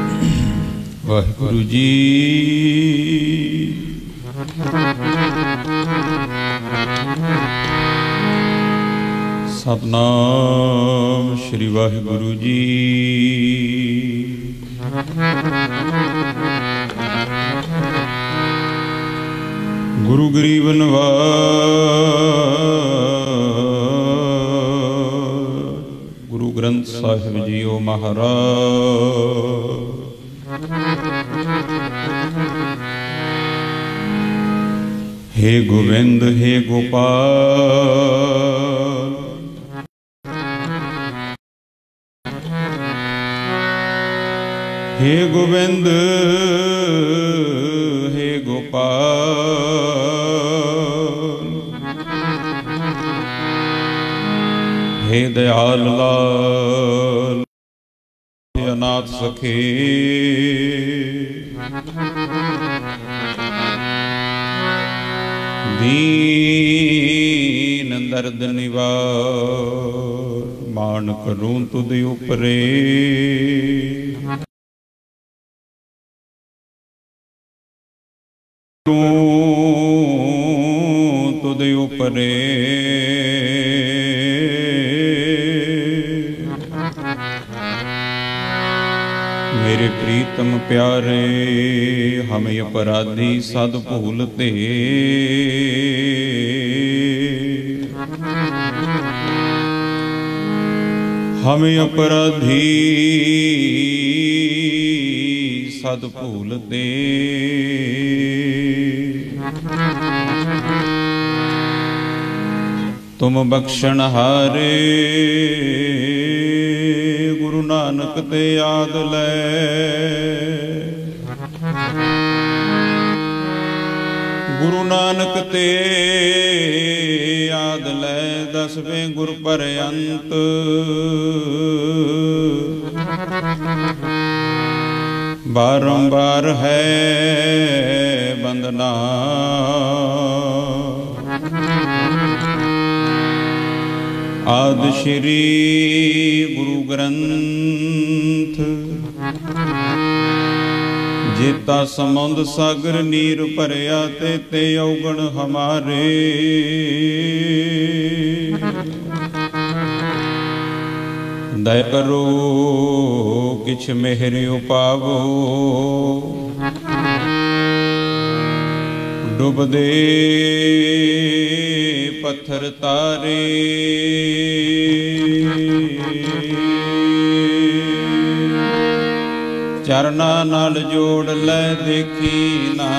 वाहेगुरु जी सतनाम श्री वाहेगुरु जी। गुरु गरीब नवाज गुरु ग्रंथ साहिब जी ओ महाराज, हे गोविंद हे गोपाल, हे गोविंद हे गोपाल, हे दयाल लाल हे अनाथ सखे, दीन दीन दर्द निवार, मान करूं तुद उपरे। तुद उपरे मेरे प्रीतम प्यारे, हमें अपराधी सद भूलते। हमें अपराधी सद भूलते, तुम बख्शण हारे। गुरु नानक ते याद ले, गुरु नानक ते याद लै। दसवें गुर पर अंत, बारंबार है बंदना। आदि श्री गुरु ग्रंथ जेता समुंद सागर नीर भरया, ते औगण हमारे। दया करो किछ मेहर उपावो, डुबदे पत्थर तारे। चरना नाल जोड़ ले देखी ना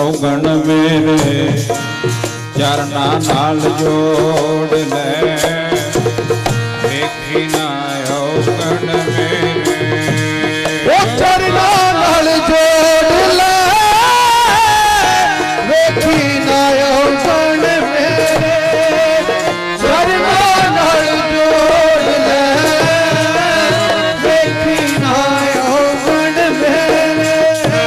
औगण मेरे, चरना नाल जोड़ ले देखी ना औगण मेरे। ओ चरना नाल जोड़ ले देखी ना औगण मेरे, चरना नाल जोड़ ले औगण मेरे। चरना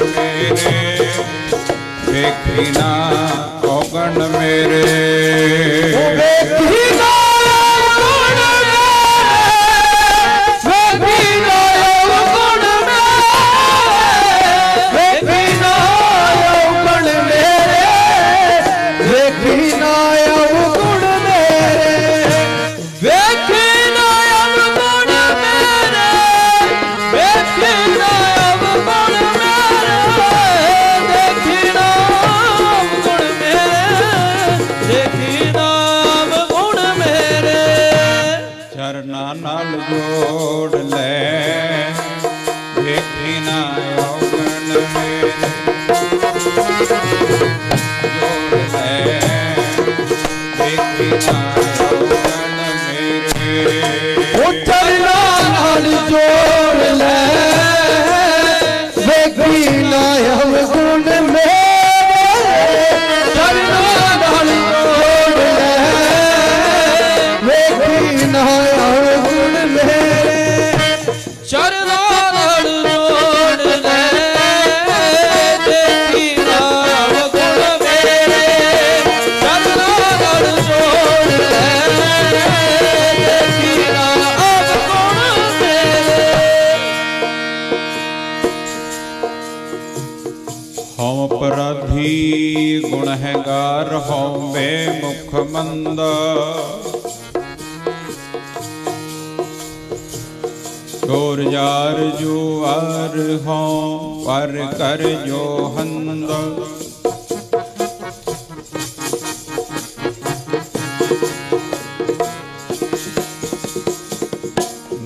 नाल जोड़ ले देखी ना औगण मेरे, चरना नाल जोड़ ले देखी ना औगण मेरे, चरना नाल जोड़ ले देखी ना औगण मेरे। चरना देखी ना औगण मेरे, देखी ना औगण मेरे, देखी ना औगण मेरे, देखी ना औगण मेरे, देखी ना औगण मेरे, देखी ना औगण मेरे, देखी ना औगण मेरे। चरना नाल जोड़ ले देखी ना औगण मेरे, जोड़ ले देखी ना औगण मेरे। ओ चरना नाल जोड़ ले देखी ना औगण मेरे, चरना नाल जोड़ ले देखी ना औगण मेरे। चरना नाल जोड़ ले देखी ना औगण गुण है गार हो बेमुख मंद। चोर जार जुआर हो पर कर जो हंद।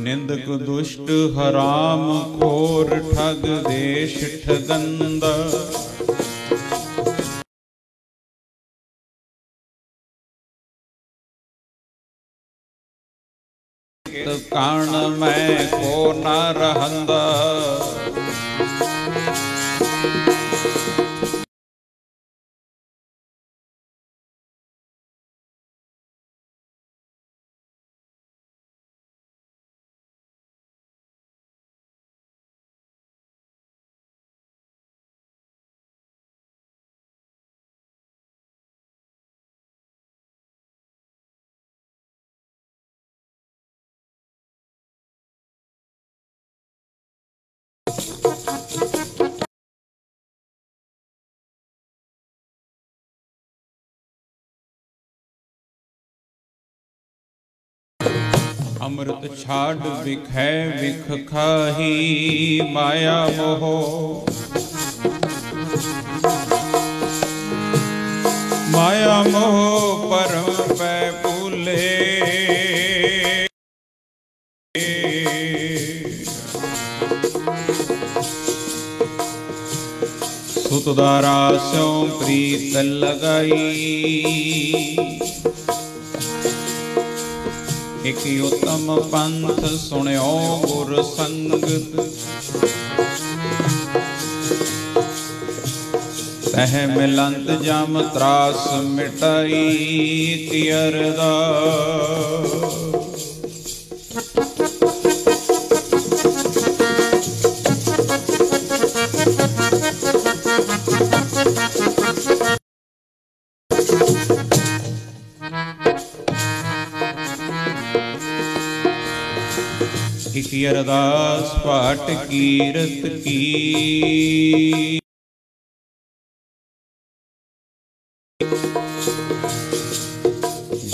निंदक दुष्ट हराम खोर ठग देश ठगंद। कान में को न रहंद। अमृत छाड़ विख है विख खाही माया मोह। माया मोह परम पै भूले। सुतदारा स्यों प्रीत लगाई। एक उत्तम पंथ सुन्यो गुर संगत। तह मिलंत जम त्रास मिटाई तियरदा। अरदास पाठ कीरत की।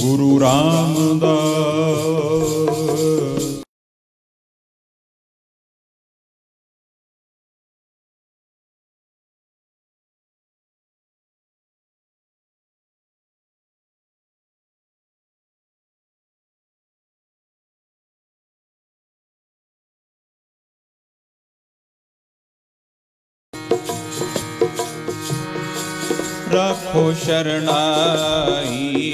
गुरु राम दास रखो शरणाई।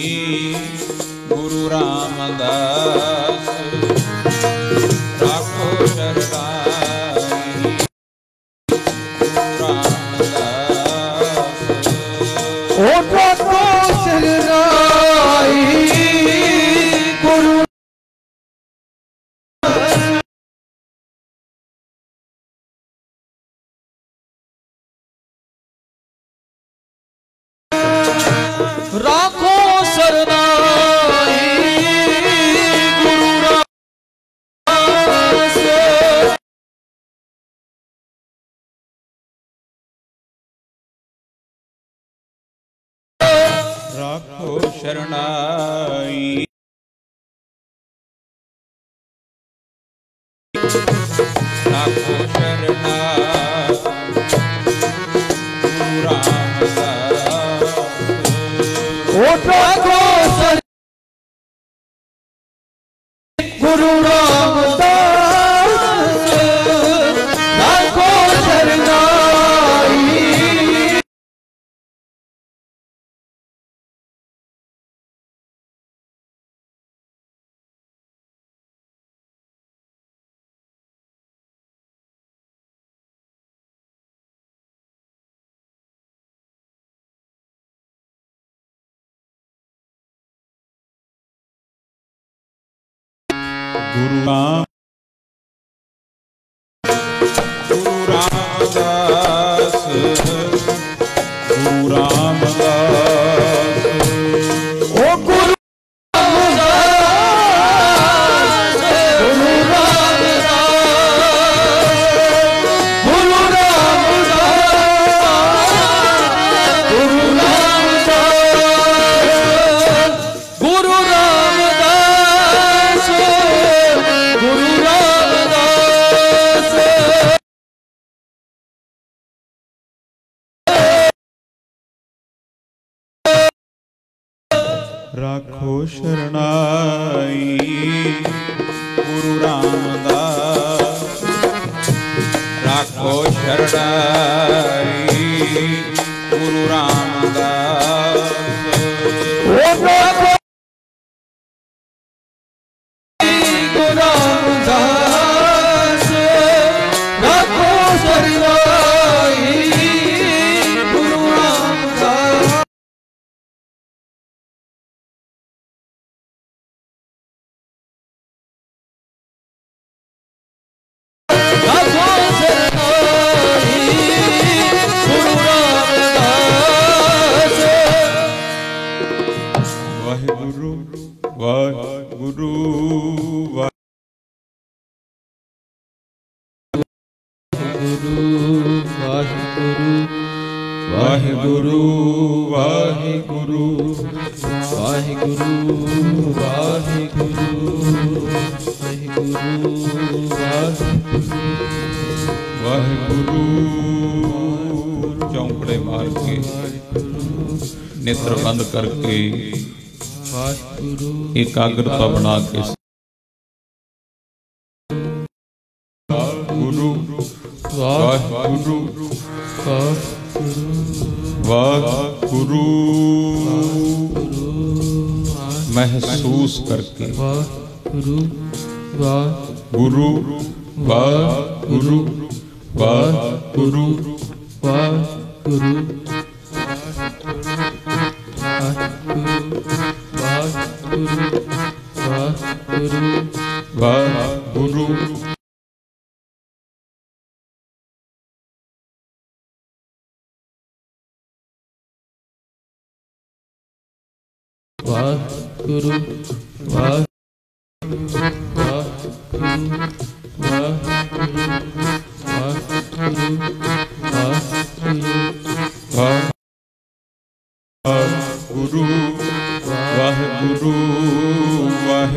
गुरु रामदास रखो शरणाई। गुरु रामदास ओ रखो शरणाई। गुरु राखो शरणाई। राखो शरणाई। गुरु रामदास ओ राखो शरणाई। गुरु रामदास राखो शरणाई। गुरु राम। गुरु रामदास। गुरु रामदास ओ गुरु रामदास। गुरु रामदास। गुरु रामदास। गुरु राखो शरणाई गुरु रामदास, राखो शरणाई गुरु रामदास। नेत्र बंद करके एकाग्रता बना के गुरु वाहेगुरु वाहेगुरु महसूस करके गुरु वाहेगुरु वाहेगुरु वाहेगुरु गुरु वाह गुरु वाह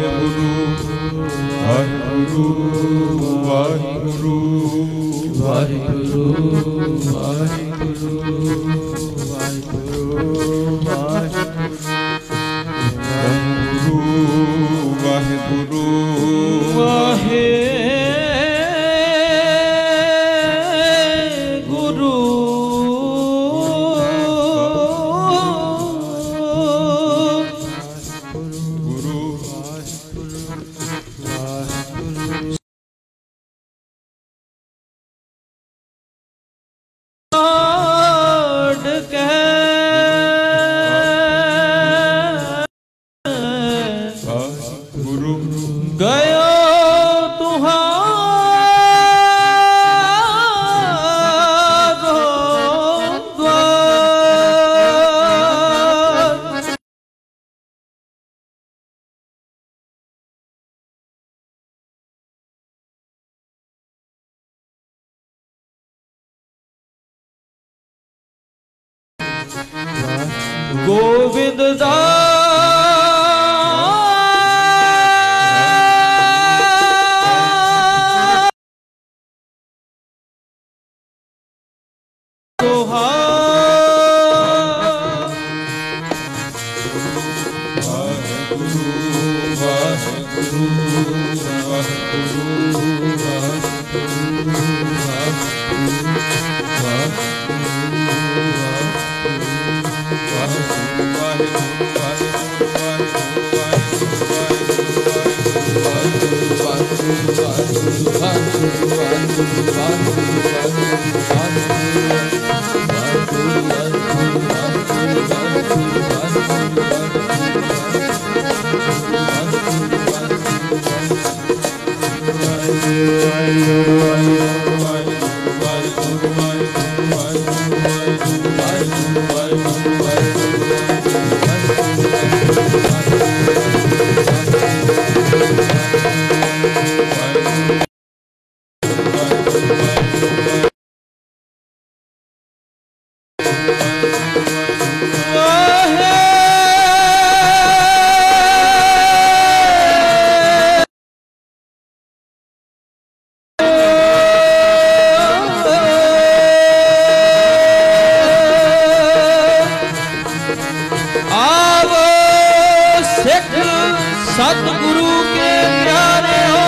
सतगुरु के प्यारे हो,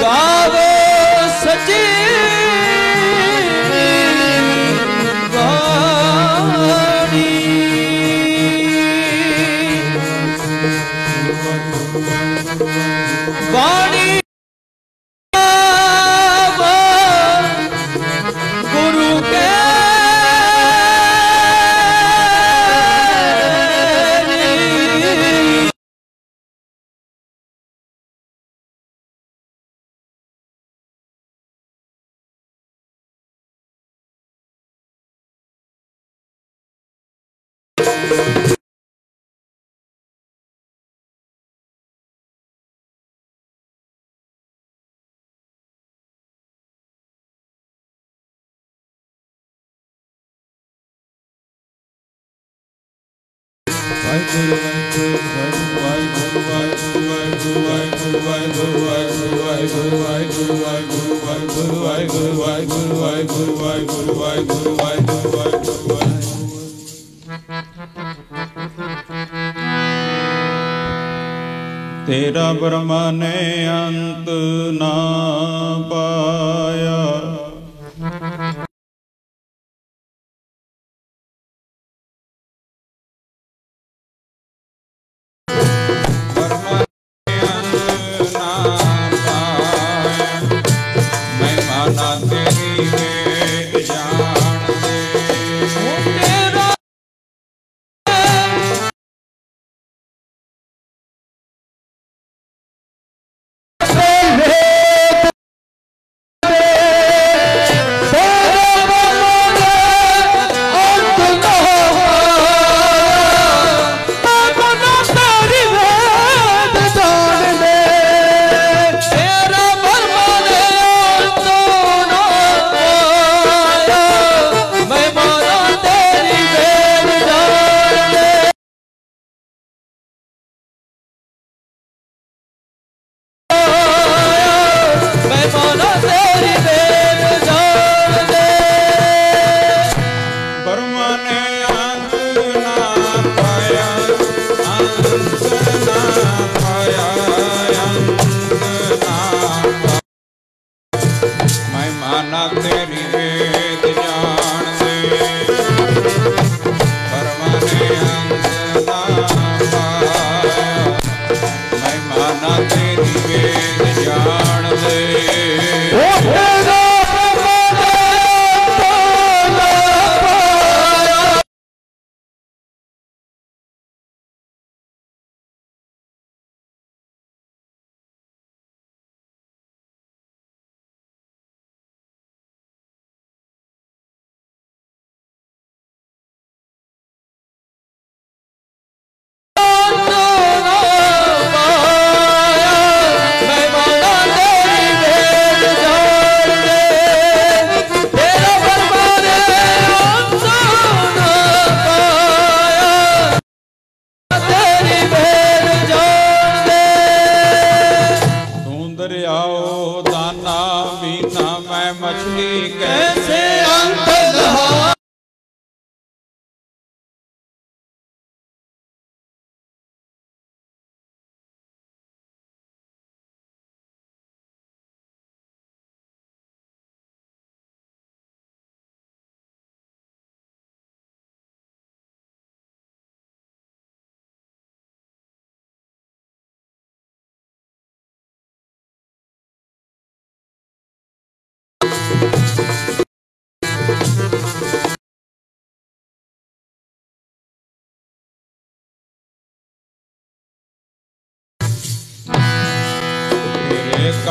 गावो सची वाणी। वाणी तेरा ब्रह्मा ने अंत ना पाया,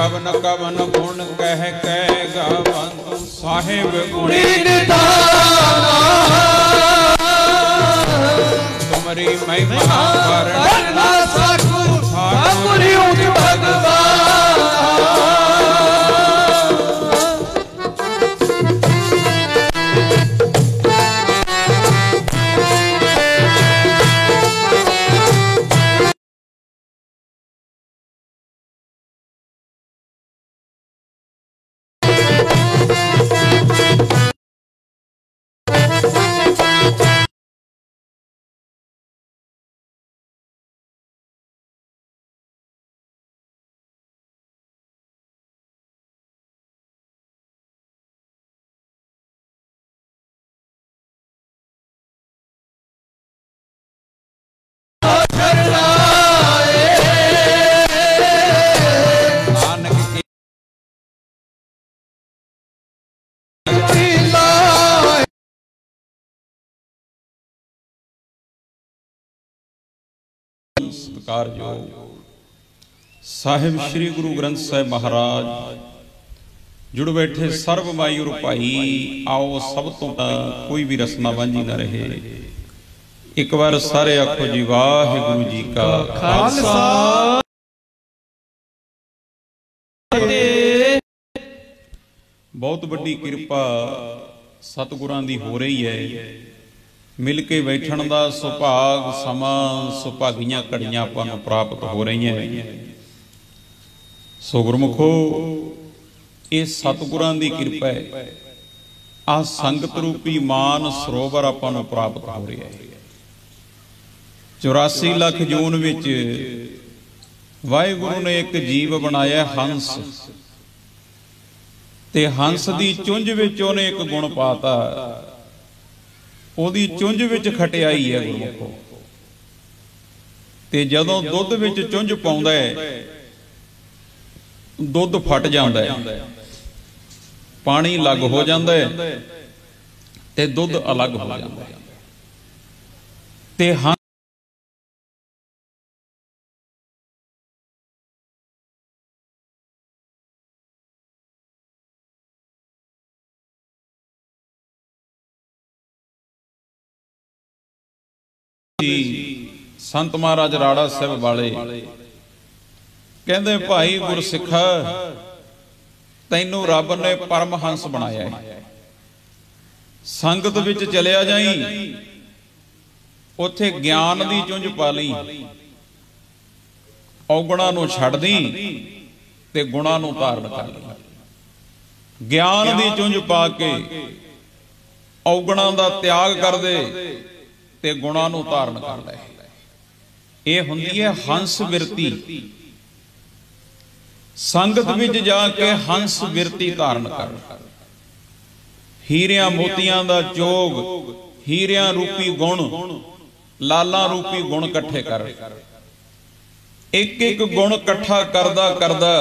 कवन कवन गुण कह कै गावंतु साहिब गुणी निधाना, तुम्हारी महिमा करना सतगुरु स्वीकार जो साहिब श्री गुरु ग्रंथ साहिब महाराज जुड़ बैठे सर्व भाई और भाई आओ सब तो कोई भी रसना बांझी ना रहे। एक बार सारे आखो जी वाहिगुरु जी का खालसा। बहुत बड़ी कृपा सतगुरां दी हो रही है। मिलके बैठण दा सुभाग समा सुभागियां घड़ियां आपां नूं प्राप्त हो रही हैं। सो गुरमुखो ये सतगुरां दी कृपा है। आ संगत रूपी मान सरोवर आपां नूं प्राप्त हो रहा है। 84 लाख जून विच वाहिगुरू ने एक जीव बनाया हंस ते हंस दी चुंझ विच उहने एक गुण पाता। ਉਹਦੀ ਚੁੰਝ ਵਿੱਚ ਖਟਿਆਈ ਹੈ ਗੁਰਮੁਖੋ। ਤੇ ਜਦੋਂ ਦੁੱਧ ਵਿੱਚ ਚੁੰਝ ਪਾਉਂਦਾ ਹੈ ਦੁੱਧ ਫਟ ਜਾਂਦਾ ਹੈ, ਪਾਣੀ ਅਲੱਗ ਹੋ ਜਾਂਦਾ ਹੈ ਤੇ ਦੁੱਧ ਅਲੱਗ ਹੋ ਜਾਂਦਾ ਹੈ। ਤੇ ਹਾਂ संत महाराज राड़ा साहिब वाले कहते भाई गुरसिख तैनू रब ने परम हंस बनाया है। संगत विच चलिया जाई उथे ज्ञान दी चुंझ पा लई, औगणा नू छड़ दी ते गुणा नू धारण कर लई। ज्ञान दी चुंझ पा के औगणा दा त्याग कर दे ते गुणा नू धारण कर ले। यह होंदी है हंस विरती। संगत विच जाके हंस विरती धारण कर। हीरिया मोतिया का जोग, हीरिया रूपी गुण, लाला रूपी गुण कट्ठे कर। एक एक गुण कट्ठा करदा करदा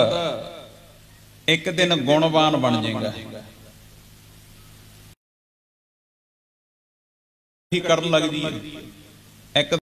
एक दिन गुणवान बन जाएगा। करन लग जी एक